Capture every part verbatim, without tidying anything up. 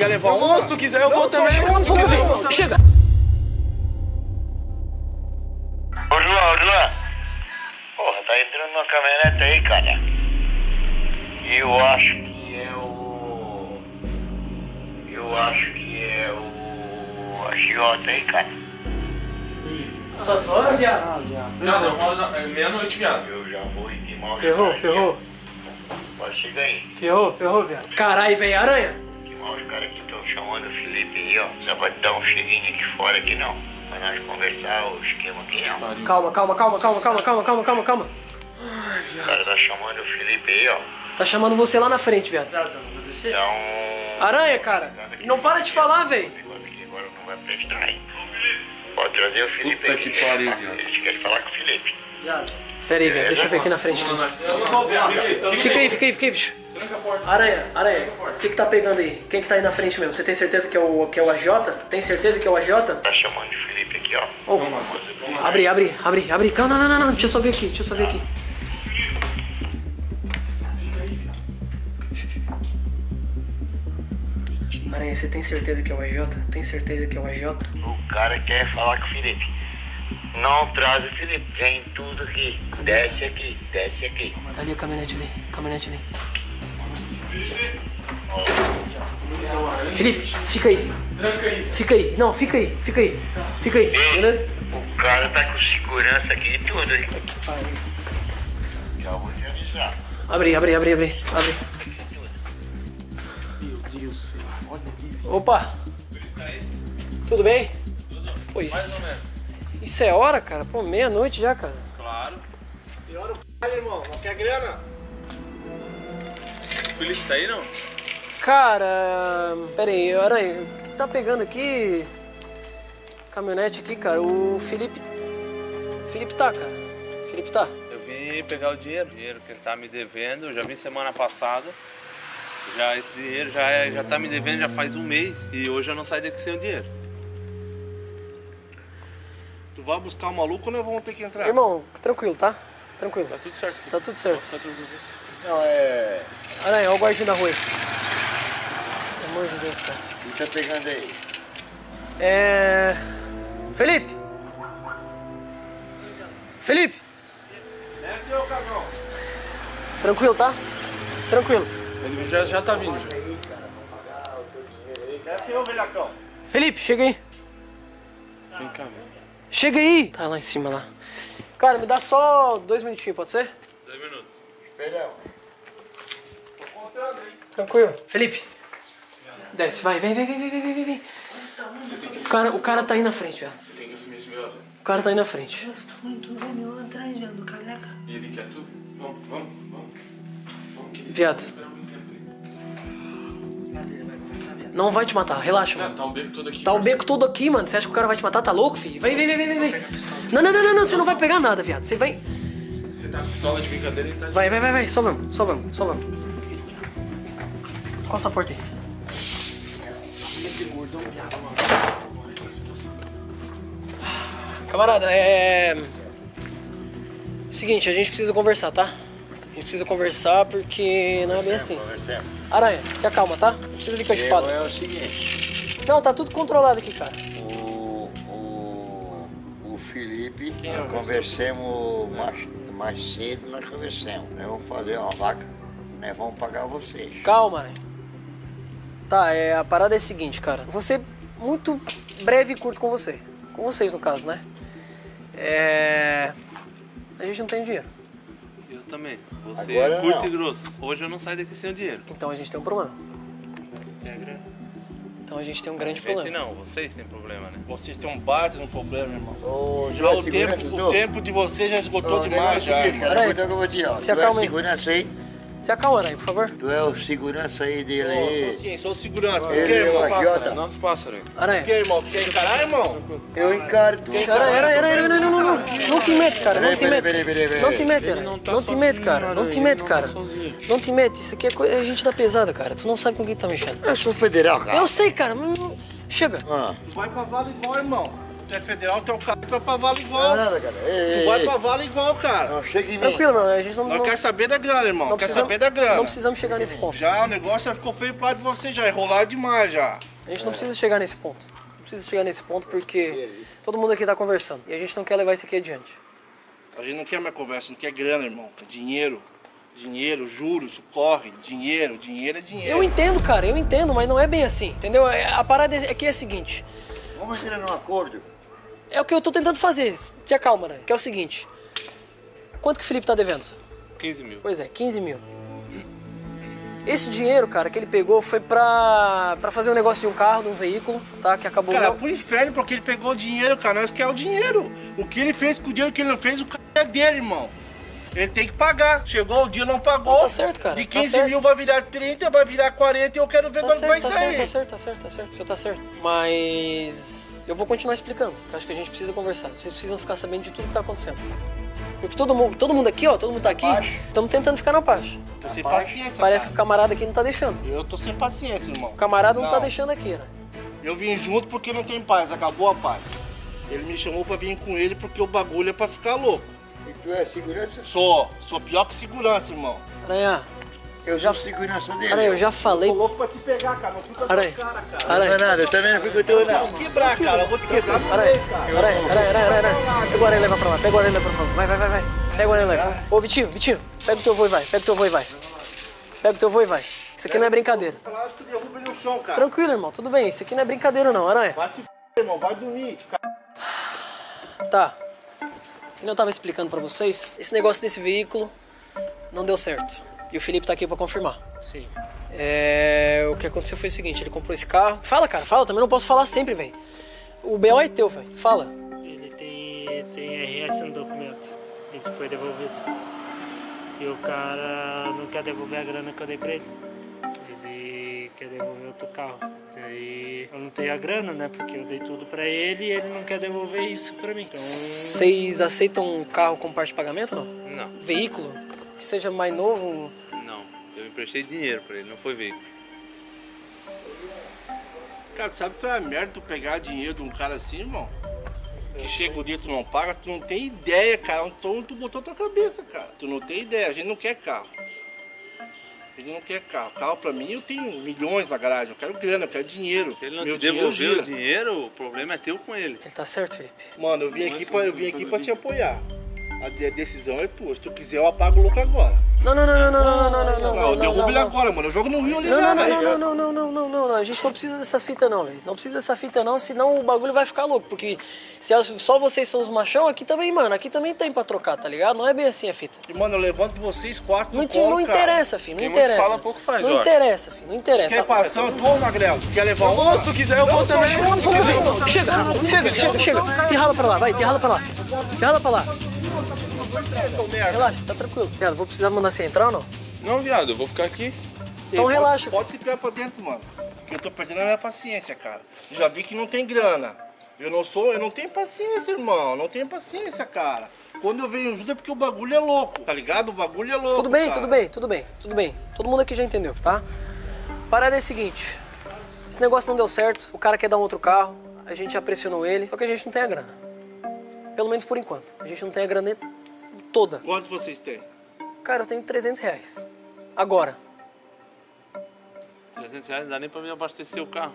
Quer levar um? Se tu quiser, eu vou também. Chega! Ô, João, João. Porra, tá entrando uma caminhonete aí, cara. Eu acho que é o... Eu acho que é o... agiota aí, cara. Só só hora, viado? Não, eu moro na... meia-noite, viado. Eu já vou intimar o... Ferrou, ferrou. Pode chegar aí. Ferrou, ferrou, viado. Caralho, velho, aranha. Os caras que estão chamando o Felipe aí, ó. Não vai dar um cheirinho aqui fora aqui não. Pra nós conversar o esquema aqui não. Calma, calma, calma, calma, calma, calma, calma, calma, calma. O cara tá chamando o Felipe aí, ó. Tá chamando você lá na frente, viado. Tá, não vou descer. Então... Aranha, cara. Não para de falar, velho. Agora não vai prestar, hein. Pode trazer o Felipe aí. Puta que pariu, viado. Eles querem falar com o Felipe. Viado. Pera aí, velho. Deixa eu ver aqui na frente. Fica aí, fica aí, fica aí, bicho. Aranha, Aranha, o que que tá pegando aí? Quem que tá aí na frente mesmo? Você tem certeza que é o, que é o agiota? Tem certeza que é o agiota? Tá chamando de Felipe aqui, ó. Oh. Toma, toma, abre, abre, abre, abre. Não, não, não, não, deixa eu só ver aqui, deixa eu só ver aqui. Aranha, você tem certeza que é o agiota? Tem certeza que é o agiota? O cara quer falar com o Felipe. Não traz o Felipe, vem tudo aqui. Cadê? Desce aqui, desce aqui. Tá ali a caminhonete ali, caminhonete ali. Felipe, fica aí. Tranca aí. Fica aí. Não, fica aí. Fica aí. Tá. Fica aí. Ei, beleza? O cara tá com segurança aqui e tudo, hein? Já vou te avisar. Abre, abre, abre, abre. Abre. Meu Deus do céu. Olha aqui. Opa. Tudo bem? Tudo. Pois. Isso é hora, cara? Pô, meia-noite já, cara. Claro. Tem hora o caralho, irmão. Não quer grana? O Felipe tá aí, não? Cara, pera aí, Aranha, o que tá pegando aqui? Caminhonete aqui, cara, o Felipe... O Felipe tá, cara, o Felipe tá. Eu vim pegar o dinheiro, o dinheiro que ele tá me devendo, eu já vim semana passada. Já, esse dinheiro já, é, já tá me devendo já faz um mês e hoje eu não saio daqui sem o dinheiro. Tu vai buscar o maluco ou nós vamos ter que entrar? Irmão, tranquilo, tá? Tranquilo. Tá tudo certo aqui. Tá tudo certo. Tá tudo certo. Não, é... Aranha, olha o guardinho da rua aí. Pelo amor de Deus, cara. O que tá pegando aí? É... Felipe! Felipe! Desce, ô cagão! Tranquilo, tá? Tranquilo. Ele já, já tá vindo. Desce, ô velhacão! Felipe, chega aí! Vem cá, velho. Chega aí! Tá lá em cima, lá. Cara, me dá só dois minutinhos, pode ser? Dois minutos. Espera. Tranquilo. Felipe, desce, vai, vem, vem, vem, vem, vem, vem, vem. O cara, o cara tá aí na frente, velho. Você tem que assumir esse melhor, velho. O cara tá aí na frente. Tu vai me lá atrás, velho, do careca. E ele quer tudo? Vamos, vamos, vamos. Viado. Não vai te matar, relaxa, mano. Tá o beco todo aqui. Tá o beco todo aqui, mano. Você acha que o cara vai te matar? Tá louco, filho? Vem, vem, vem, vem, vem. Não, não, não, não, não, você não vai pegar nada, viado. Você vai... Você tá com pistola de brincadeira e tá... Vai, vai, vai, vai, só vamos, só vamos, só vamos. Encosta a porta aí. Camarada, é... Seguinte, a gente precisa conversar, tá? A gente precisa conversar porque não é bem assim. Aranha, te acalma, tá? Não precisa vir com a espada. É o seguinte... Não, tá tudo controlado aqui, cara. O... O... O Felipe... Nós conversemos mais, mais cedo, nós conversamos. Nós vamos fazer uma vaca, nós vamos pagar vocês. Calma, Aranha. Tá, é, a parada é a seguinte, cara. Vou ser muito breve e curto com você. Com vocês, no caso, né? É... A gente não tem dinheiro. Eu também. Você é curto não. E grosso. Hoje eu não saio daqui sem o dinheiro. Então a gente tem um problema. Tem a grana. Então a gente tem um grande problema. A gente não, vocês têm problema, né? Vocês têm um baita no problema, irmão. Oh, já o, tempo, o tempo de vocês já esgotou oh, demais, já. Peraí, se acalma aí. Se acalma aí, por favor. Tu é o segurança aí dele oh, aí. Sim, sou o segurança. Por que, irmão? É não se passa, né? Aranha. Por que, irmão? Tu quer encarar, irmão? Eu encaro. Aranha, aranha, aranha, não, não, não, não. Não te mete, cara. Não te mete. Não te mete, Aranha. Não te mete, cara. Não te mete, cara. Não te mete. Isso aqui é coisa... A gente tá pesada, cara. Tu não sabe com quem tu tá mexendo. Eu sou federal, cara. Eu sei, cara. Mas... Chega. Tu vai pra Vale do Mó, irmão. tu é federal, tu é o cara, tu vai pra vala igual. Não, não, cara. Ei, tu vai pra vala igual, cara. Não, chega em mim. Tranquilo, mano. A gente não... Nós não... quer saber da grana, irmão. Não quer saber da grana. Não precisamos chegar nesse ponto. Já, o negócio já ficou feio pro lado de você, já. Enrolaram demais, já. A gente não é. precisa chegar nesse ponto. Não precisa chegar nesse ponto porque todo mundo aqui tá conversando. E a gente não quer levar isso aqui adiante. A gente não quer mais conversa, não quer grana, irmão. É dinheiro. Dinheiro, juros, corre, dinheiro, dinheiro é dinheiro. Eu entendo, cara, eu entendo, mas não é bem assim, entendeu? A parada aqui é a seguinte. Vamos entrar num acordo? É o que eu tô tentando fazer, se acalma, né? Que é o seguinte. Quanto que o Felipe tá devendo? quinze mil. Pois é, quinze mil. Esse dinheiro, cara, que ele pegou foi pra, pra fazer um negócio de um carro, de um veículo, tá? Que acabou... Cara, não... pro inferno, porque ele pegou o dinheiro, cara, nós queremos o dinheiro. O que ele fez com o dinheiro que ele não fez, o cara é dele, irmão. Ele tem que pagar. Chegou o dia, não pagou. Não, tá certo, cara. De quinze tá mil vai virar trinta, vai virar quarenta e eu quero ver tá quando certo, vai tá sair. Tá certo, tá certo, tá certo. O senhor tá certo. Mas eu vou continuar explicando, porque acho que a gente precisa conversar. Vocês precisam ficar sabendo de tudo que tá acontecendo. Porque todo mundo, todo mundo aqui, ó, todo mundo tá aqui, estamos tentando ficar na paz. Tô sem paciência, Parece cara. que o camarada aqui não tá deixando. Eu tô sem paciência, irmão. O camarada não, não tá deixando aqui, né? Eu vim junto porque não tem paz, acabou a paz. Ele me chamou pra vir com ele porque o bagulho é pra ficar louco. E tu é segurança? Sou, sou pior que segurança, irmão. Aranha, eu já sou segurança dele. Aranha, eu já falei. Eu tô louco pra te pegar, cara. Não fica Aranha. com cara, cara. Aranha. Não é nada, eu também não fico com teu nada. Eu vou te quebrar, cara. Eu vou te quebrar. Aranha, aranha, aranha, aranha, aranha, aranha. Pega o Aranha e leva pra lá. Pega o Aranha e leva pra lá. Vai, vai, vai, vai. Pega o Aranha e leva. Ô, Vitinho, Vitinho, pega o teu voo e vai. Pega o teu voo e vai. Pega o teu voo e vai. Isso aqui não é brincadeira. Tranquilo, irmão. Tudo bem. Isso aqui não é brincadeira, não, Aranha. Vai se f***, irmão. Vai dormir, cara. Tá. Eu tava explicando pra vocês, esse negócio desse veículo não deu certo. E o Felipe tá aqui pra confirmar. Sim. É, o que aconteceu foi o seguinte, ele comprou esse carro... Fala, cara, fala, também não posso falar sempre, velho. O B O é teu, velho, fala. Ele tem, tem R S no documento, ele foi devolvido. E o cara não quer devolver a grana que eu dei pra ele. Ele quer devolver outro carro. Daí eu não tenho a grana, né? Porque eu dei tudo pra ele e ele não quer devolver isso pra mim. Então... Vocês aceitam um carro com parte de pagamento, não? Não. Veículo? Que seja mais novo? Não. Eu emprestei dinheiro pra ele, não foi veículo. Cara, sabe qual é a merda tu pegar dinheiro de um cara assim, irmão? Que chega o dia tu não paga, tu não tem ideia, cara. Então tu botou tua cabeça, cara. Tu não tem ideia, a gente não quer carro. Ele não quer carro. Carro pra mim, eu tenho milhões na garagem. Eu quero grana, eu quero dinheiro. Se ele não Meu te devolver o dinheiro, o problema é teu com ele. Ele tá certo, Felipe. Mano, eu vim Nossa, aqui pra, eu vim aqui pra te apoiar. A decisão é tua. Se tu quiser, eu apago o louco agora. Não, não, não, não, não, não, não, não, não. Não, eu derrubo ele agora, mano. Eu jogo no Rio ali já, velho. Não, não, não, não, não, não, não. A gente não precisa dessa fita, não, velho. Não precisa dessa fita, não, senão o bagulho vai ficar louco. Porque se só vocês são os machão, aqui também, mano, aqui também tem pra trocar, tá ligado? Não é bem assim a fita. E, mano, eu levanto vocês quatro no colo, cara. Não interessa, filho, não interessa. Fala pouco faz, Não interessa, filho, não interessa. Quer passar, eu tô, Magrelo. Quer levar um? Se tu quiser, eu vou também. Chega, chega, chega, chega. Te rala pra lá, vai, te rala pra lá. Te rala pra lá. Relaxa, tá tranquilo. Viado, vou precisar mandar você entrar ou não? Não, viado, eu vou ficar aqui. Então Ei, relaxa. Pode, pode se pegar pra dentro, mano. Porque eu tô perdendo a minha paciência, cara. Já vi que não tem grana. Eu não sou, eu não tenho paciência, irmão. Não tenho paciência, cara. Quando eu venho junto é porque o bagulho é louco, tá ligado? O bagulho é louco. Tudo bem, cara. tudo bem, tudo bem, tudo bem. Todo mundo aqui já entendeu, tá? Parada é a seguinte. Esse negócio não deu certo, o cara quer dar um outro carro, a gente já pressionou ele, só que a gente não tem a grana. Pelo menos por enquanto. A gente não tem a grana toda. Quanto vocês têm? Cara, eu tenho trezentos reais. Agora. trezentos reais não dá nem pra me abastecer o carro.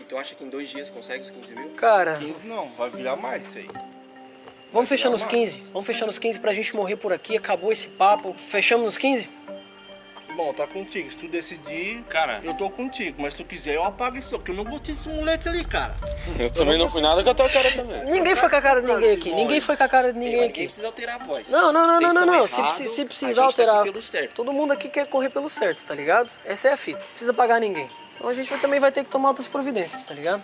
E tu acha que em dois dias consegue os quinze mil? Cara... quinze não, vai virar mais isso aí. Vamos fechando os quinze. Vamos fechando os quinze pra gente morrer por aqui. Acabou esse papo. Fechamos nos quinze? Bom, tá contigo. Se tu decidir, cara, eu tô contigo. Mas se tu quiser, eu apago isso. Porque eu não gostei desse moleque ali, cara. Eu, eu também não fui nada com a tua cara também. Ninguém foi com a cara de ninguém aqui. Ninguém foi com a cara de ninguém aqui. Ninguém precisa alterar a voz. Não, não, não, não, não, não. Se, se, se precisar a gente alterar. Tá aqui pelo certo. Todo mundo aqui quer correr pelo certo, tá ligado? Essa é a fita. Não precisa pagar ninguém. Senão a gente vai, também vai ter que tomar outras providências, tá ligado?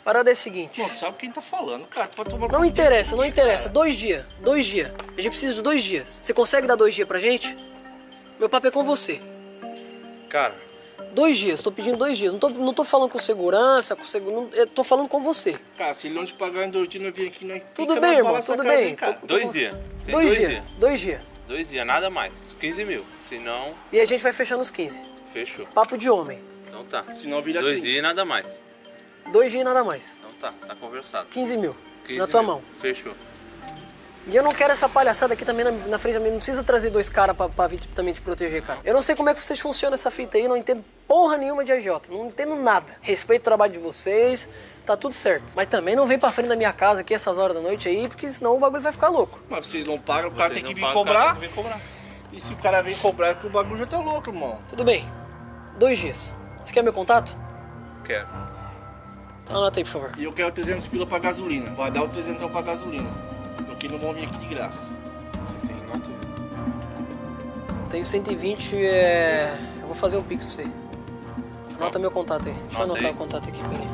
A parada é a seguinte. Mano, tu sabe quem tá falando, cara. Tu vai tomar Não interessa, não interessa. Cara. Dois dias. Dois dias. A gente precisa de dois dias. Você consegue dar dois dias pra gente? Meu papo é com você. Cara. Dois dias, tô pedindo dois dias. Não tô, não tô falando com segurança, com seguro. Eu tô falando com você. Cara, se ele não te pagar em dois dias, não vim aqui, não. Tudo bem, irmão, tudo bem. Dois dias. Dois dias. Dois dias. Dois dias, nada mais. quinze mil. Senão. E a gente vai fechando os quinze. Fechou. Papo de homem. Então tá. Se não vira dois dias e nada mais. Dois dias e nada mais. Então tá. tá, tá conversado. quinze mil, quinze na tua mil. Mão. Fechou. E eu não quero essa palhaçada aqui também na, na frente da minha. Não precisa trazer dois caras pra, pra também te proteger, cara. Eu não sei como é que vocês funcionam essa fita aí, não entendo porra nenhuma de A J, não entendo nada. Respeito o trabalho de vocês, tá tudo certo. Mas também não vem pra frente da minha casa aqui essas horas da noite aí, porque senão o bagulho vai ficar louco. Mas vocês não pagam, o cara tem que vir cobrar. E se o cara vem cobrar é porque o bagulho já tá louco, irmão. Tudo bem, dois dias. Você quer meu contato? Quero. Então anota aí, por favor. E eu quero trezentos pila pra gasolina, vai dar o trezentos pra gasolina. Porque não vão vir aqui de graça. Você tem nota? Tenho cento e vinte, é... eu vou fazer um pix pra você. Anota meu contato aí. Deixa eu anotar o contato aqui, peraí.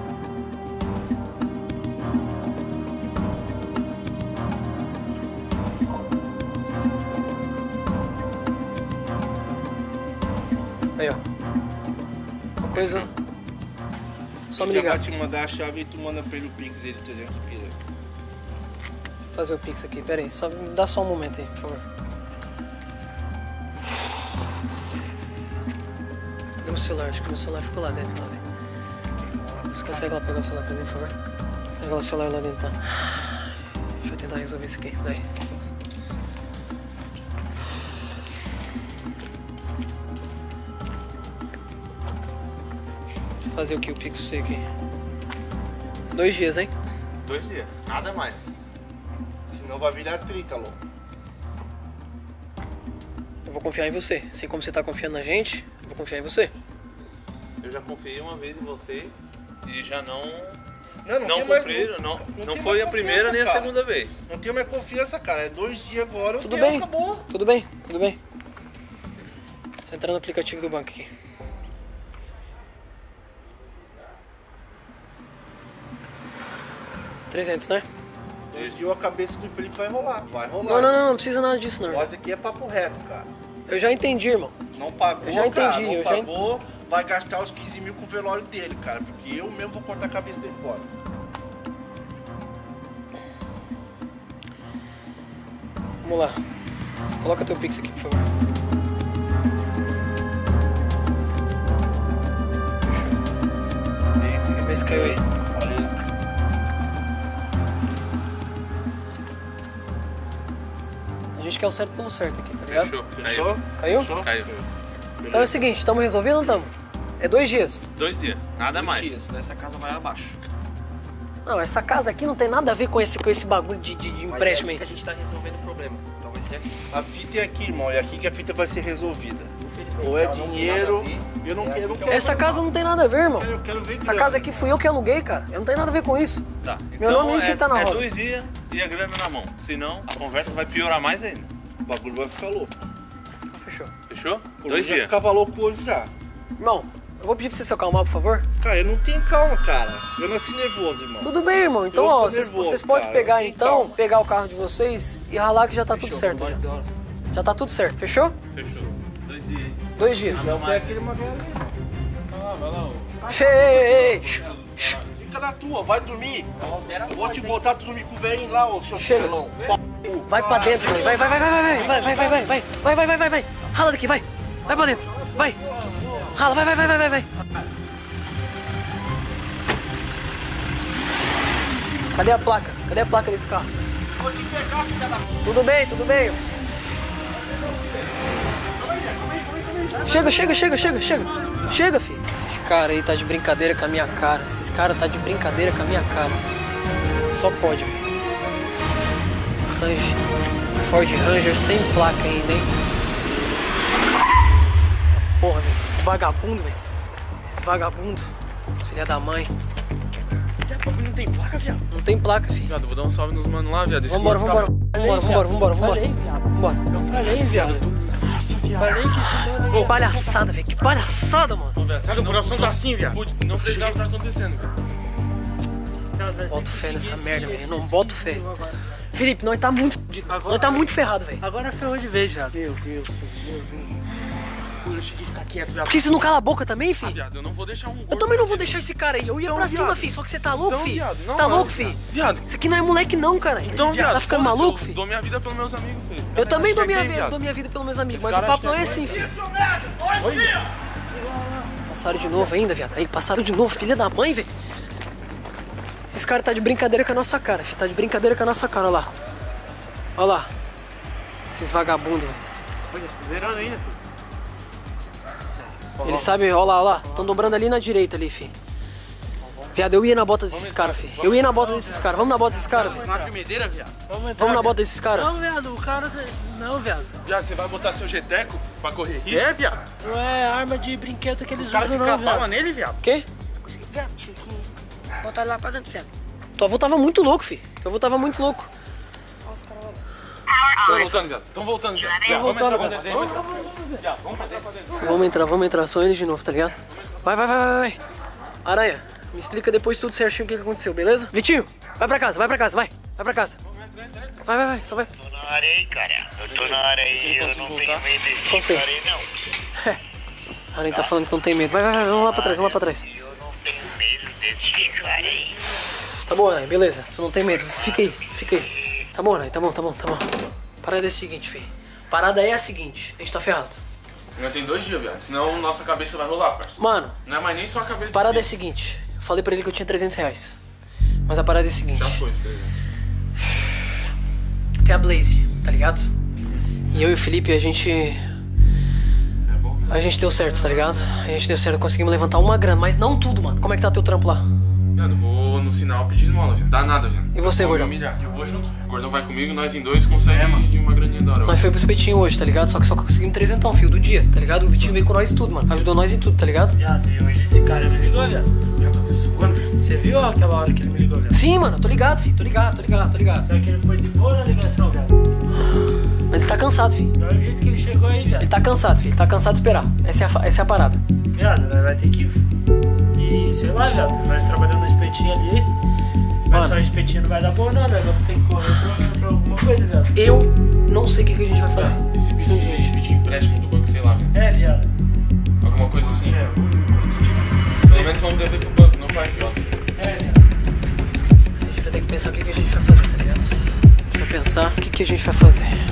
Aí, ó. Uma coisa... Só me ligar. Eu vou te mandar a chave e tu manda pelo pix aí de trezentos pila. Vou fazer o pix aqui, peraí. Só me dá só um momento aí, por favor. Cadê meu celular? Acho que meu celular ficou lá dentro, lá, velho. Você consegue lá pegar o celular pra mim, por favor? Pega o celular lá dentro, lá. Deixa eu tentar resolver isso aqui, daí. Fazer o que? O pix pra você aqui. Dois dias, hein? Dois dias, nada mais. Senão vai virar trinta, louco. Eu vou confiar em você. Assim como você tá confiando na gente, eu vou confiar em você. Eu já confiei uma vez em você e já não... Não, não, não cumpriram, não, não, não, não foi a primeira nem a cara. Segunda vez. Não tenho mais confiança, cara. É dois dias agora, tudo bem, acabou. Tudo bem, tudo bem. Você entra no aplicativo do banco aqui. trezentos, né? E a cabeça do Felipe vai rolar, vai rolar. Não, não, não, não precisa nada disso, não. Mas aqui é papo reto, cara. Eu já entendi, irmão. Não pagou, eu já entendi, cara, não eu pagou, já ent... vai gastar os quinze mil com o velório dele, cara, porque eu mesmo vou cortar a cabeça dele fora. Vamos lá. Coloca teu pix aqui, por favor. Fechou. Vê se caiu aí. Valeu. A gente quer o certo pelo certo aqui, tá ligado? Fechou. Fechou? Caiu? Fechou. Caiu. Então é o seguinte, estamos resolvidos ou não estamos? É dois dias. Dois dias, nada dois mais. Dois dias, essa casa vai abaixo. Não, essa casa aqui não tem nada a ver com esse, com esse bagulho de, de, de empréstimo aí. Mas é aqui que a gente tá resolvendo o problema, então vai ser aqui. A fita é aqui, irmão, é aqui que a fita vai ser resolvida. Ou é dinheiro, eu não quero... Essa casa não tem nada a ver, irmão. Eu quero ver essa casa aqui fui eu que aluguei, cara. Eu não tenho nada a ver com isso. Tá. Meu nome nem tinha que tá na roda. É dois dias e a grana na mão. Senão, a conversa vai piorar mais ainda. O bagulho vai ficar louco. Fechou. Fechou? Dois dias. Eu ficava louco hoje já. Irmão, eu vou pedir pra você se acalmar, por favor. Cara, eu não tenho calma, cara. Eu nasci nervoso, irmão. Tudo bem, irmão. Então, ó, vocês, vocês podem pegar, então, pegar o carro de vocês e ralar que já tá tudo certo. Já. já tá tudo certo. Fechou? Fechou. Dois dias. Vai lá, vai lá. Fica na tua, vai dormir. Eu vou te botar tu dormir com o velhinho lá, ô seu chelão. Vai pra dentro, vai, vai, vai, vai, vai, vai, vai, vai, vai, vai, vai, vai, vai, vai. Rala daqui, vai. Vai pra dentro, vai. Rala, vai, vai, vai, vai, vai, vai. Cadê a placa? Cadê a placa desse carro? Vou te pegar, filha da puta. Tudo bem, tudo bem. Chega, chega, chega, chega, chega. Chega, filho. Esses caras aí tá de brincadeira com a minha cara. Esses caras tá de brincadeira com a minha cara. Só pode, velho. Ranger. Ford Ranger sem placa ainda, hein? Porra, velho. Esses vagabundos, velho. Esses vagabundos. Filha da mãe. Não tem placa, viado? Não tem placa, filho. Viado, vou dar um salve nos manos lá, viado. Vambora, vambora. Vambora, vambora, vambora, vambora. Eu falei, viado. Falei que isso mano. Palhaçada, velho. Que palhaçada, mano. Pô, velho, sabe o coração tá assim, velho. Não frisava o que tá acontecendo, velho. Boto fé nessa merda, velho. Não boto fé. Felipe, nós tá muito. Nós tá muito ferrado, velho. Agora ferrou de vez já. Meu Deus, meu Deus. Eu cheguei a ficar quieto, viado. Porque você não cala a boca também, filho? Ah, viado, eu não vou deixar um gordo. Eu também não vou deixar esse cara aí. Eu ia então, pra cima, viado. Filho. Só que você tá louco, então, filho. Viado, não, tá não, louco, filho? Viado. Isso aqui não é moleque, não, cara. Então, viado. Tá ficando maluco, filho? Eu dou minha vida pelos meus amigos, filho. Eu, eu também dou minha, vi... dou minha vida pelos meus amigos, esse mas o papo não é assim, filho. Isso, merda! Hoje! Passaram de novo ainda, viado. Aí, passaram de novo, filha da mãe, velho. Esses caras tá de brincadeira com a nossa cara, filho. Tá de brincadeira com a nossa cara, olha lá. Olha lá. Esses vagabundos. Olha, se zerando ainda, filho. Eles sabem, olha lá, olha lá. Estão dobrando ali na direita ali, filho. Viado, eu ia na bota desses caras, filho. Eu ia na bota desses caras. Vamos na bota desses caras, filho. Vamos na bota desses caras. Não, viado, o cara... Não, viado. Viado, você vai botar seu jeteco pra correr risco? É, viado. Não é arma de brinquedo que eles usam, não, viado. O cara fica a bala nele, viado. O quê? Consegui, viado. Tinha que botar ele lá pra dentro, viado. Tua avó tava muito louco, filho. Tua avó tava muito louco. Olha os caras lá. Estão voltando, viado. Estão voltando, viado. Estão voltando, viado. Vamos entrar pra dentro. Vamos entrar, vamos entrar. Só eles de novo, tá ligado? Vai, vai, vai, vai. Aranha. Me explica depois tudo certinho o que aconteceu, beleza? Vitinho, vai pra casa, vai pra casa, vai. Vai pra casa. Vai, vai, vai, só vai. Eu tô na área aí, cara. Eu tô na área aí, eu não tenho medo desse cara aí, não. É. A Aranha tá falando que não tem medo. Vai, vai, vai, vamos lá pra trás, vamos lá pra trás. Eu não tenho medo desse cara aí. Tá bom, Aranha, beleza. Tu não tem medo. Fica aí, fica aí. Tá bom, Aranha, tá bom, tá bom, tá bom. Parada é a seguinte, filho. Parada é a seguinte. A gente tá ferrado. Ainda tem dois dias, viado. Senão nossa cabeça vai rolar, parceiro. Mano. Não é mais nem só a cabeça. Parada é a seguinte. Falei pra ele que eu tinha trezentos reais. Mas a parada é a seguinte. Já foi, tá ligado? Tem a Blaze, tá ligado? E eu e o Felipe, a gente... É bom. A gente deu certo, tá ligado? A gente deu certo. Conseguimos levantar uma grana, mas não tudo, mano. Como é que tá teu trampo lá? Viado, vou no sinal pedir esmola, viado. Dá nada, viado. E você, Gordão? Eu vou junto, filho. O Gordão vai comigo, nós em dois conseguimos uma graninha da hora. Nós foi pro espetinho hoje, tá ligado? Só que só conseguimos trezentão, filho, do dia, tá ligado? O Vitinho veio com nós e tudo, mano. Ajudou nós em tudo, tá ligado? Viado, e hoje esse cara me ligou, viado. Você viu aquela hora que ele me ligou, velho? Sim, mano, tô ligado, filho, tô ligado, tô ligado, tô ligado. Será que ele foi de boa na ligação, velho? Mas ele tá cansado, filho. Olha o jeito que ele chegou aí, velho. Ele tá cansado, filho, tá cansado de esperar. Essa é a, essa é a parada. Viado, nós vai ter que ir, sei lá, viado. Nós trabalhando no espetinho ali. Mas mano, só o espetinho não vai dar boa, não, velho. Vamos ter que correr pra, pra alguma coisa, velho. Eu não sei o que, que a gente vai fazer. É, esse pedido aí, pedir empréstimo do banco, sei lá, velho. É, viado. Alguma coisa assim, é, pelo menos vamos dever pro banco, não pra agiota. É, a gente vai ter que pensar o que, que a gente vai fazer, tá ligado? A gente vai pensar o que, que a gente vai fazer.